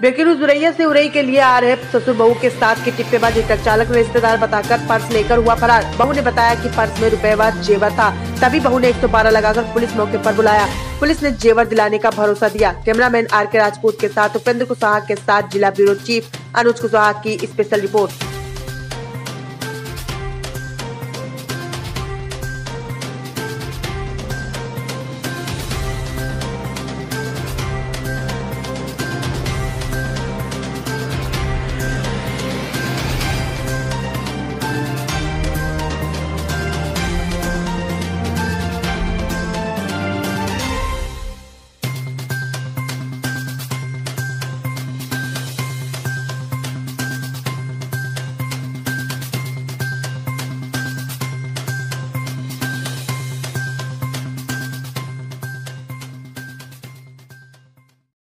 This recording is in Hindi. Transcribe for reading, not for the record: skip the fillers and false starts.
बेकिरू जुरैया से उरई के लिए आ रहे ससुर बहू के साथ की टिप्पेबाजी, ट्रक चालक ने रिश्तेदार बताकर पर्स लेकर हुआ फरार। बहू ने बताया कि पर्स में रुपए व जेवर था, तभी बहू ने 112 लगाकर पुलिस मौके पर बुलाया। पुलिस ने जेवर दिलाने का भरोसा दिया। कैमरामैन आर के राजपूत के साथ उपेंद्र कुशवाहा के साथ जिला ब्यूरो चीफ अनुज कुशवाहा की स्पेशल रिपोर्ट।